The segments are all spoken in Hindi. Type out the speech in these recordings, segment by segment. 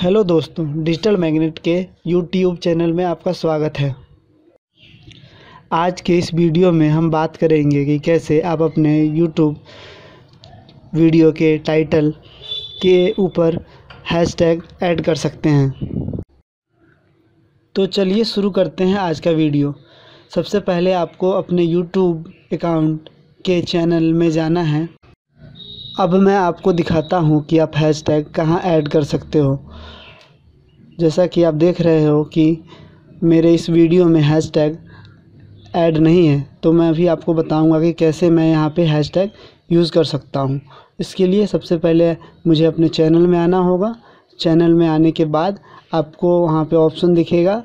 हेलो दोस्तों, डिजिटल मैग्नेट के YouTube चैनल में आपका स्वागत है। आज के इस वीडियो में हम बात करेंगे कि कैसे आप अपने YouTube वीडियो के टाइटल के ऊपर हैशटैग ऐड कर सकते हैं। तो चलिए शुरू करते हैं आज का वीडियो। सबसे पहले आपको अपने YouTube अकाउंट के चैनल में जाना है। अब मैं आपको दिखाता हूं कि आप हैशटैग कहां ऐड कर सकते हो। जैसा कि आप देख रहे हो कि मेरे इस वीडियो में हैशटैग ऐड नहीं है, तो मैं अभी आपको बताऊंगा कि कैसे मैं यहां पे हैशटैग यूज़ कर सकता हूं। इसके लिए सबसे पहले मुझे अपने चैनल में आना होगा। चैनल में आने के बाद आपको वहां पे ऑप्शन दिखेगा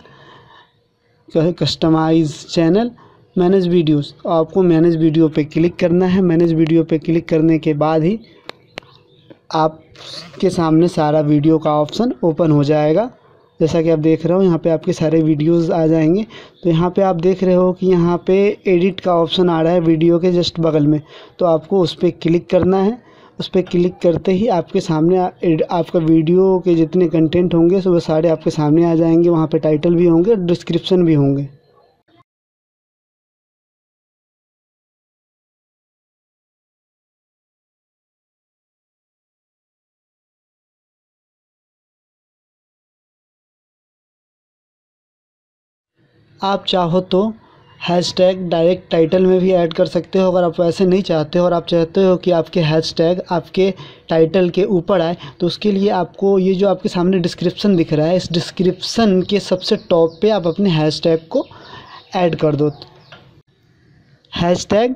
कस्टमाइज़ चैनल, मैनेज वीडियोस। आपको मैनेज वीडियो पे क्लिक करना है। मैनेज वीडियो पे क्लिक करने के बाद ही आपके सामने सारा वीडियो का ऑप्शन ओपन हो जाएगा। जैसा कि आप देख रहे हो, यहाँ पे आपके सारे वीडियोस आ जाएंगे। तो यहाँ पे आप देख रहे हो कि यहाँ पे एडिट का ऑप्शन आ रहा है वीडियो के जस्ट बगल में, तो आपको उस पर क्लिक करना है। उस पर क्लिक करते ही आपके सामने आपका वीडियो के जितने कंटेंट होंगे वो सारे आपके सामने आ जाएंगे। वहाँ पर टाइटल भी होंगे, डिस्क्रिप्शन भी होंगे। आप चाहो तो हैशटैग डायरेक्ट टाइटल में भी ऐड कर सकते हो। अगर आप वैसे नहीं चाहते हो और आप चाहते हो कि आपके हैशटैग आपके टाइटल के ऊपर आए, तो उसके लिए आपको ये जो आपके सामने डिस्क्रिप्शन दिख रहा है, इस डिस्क्रिप्शन के सबसे टॉप पे आप अपने हैशटैग को ऐड कर दो। हैशटैग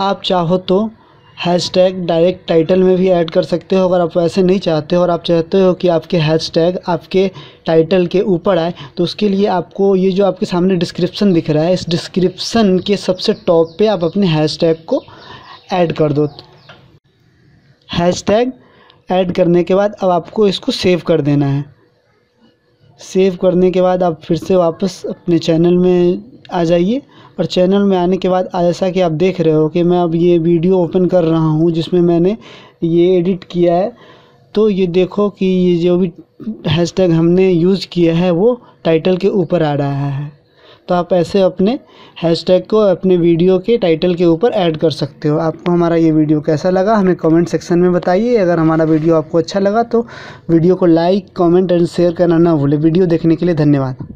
आप चाहो तो हैशटैग डायरेक्ट टाइटल में भी ऐड कर सकते हो। अगर आप वैसे नहीं चाहते हो और आप चाहते हो कि आपके हैशटैग आपके टाइटल के ऊपर आए, तो उसके लिए आपको ये जो आपके सामने डिस्क्रिप्शन दिख रहा है, इस डिस्क्रिप्शन के सबसे टॉप पे आप अपने हैशटैग को ऐड कर दो। हैशटैग ऐड करने के बाद अब आपको इसको सेव कर देना है। सेव करने के बाद आप फिर से वापस अपने चैनल में आ जाइए। और चैनल में आने के बाद जैसा कि आप देख रहे हो कि मैं अब ये वीडियो ओपन कर रहा हूँ जिसमें मैंने ये एडिट किया है। तो ये देखो कि ये जो भी हैशटैग हमने यूज़ किया है वो टाइटल के ऊपर आ रहा है। तो आप ऐसे अपने हैशटैग को अपने वीडियो के टाइटल के ऊपर ऐड कर सकते हो। आपको हमारा ये वीडियो कैसा लगा हमें कमेंट सेक्शन में बताइए। अगर हमारा वीडियो आपको अच्छा लगा तो वीडियो को लाइक, कमेंट एंड शेयर करना ना भूलें। वीडियो देखने के लिए धन्यवाद।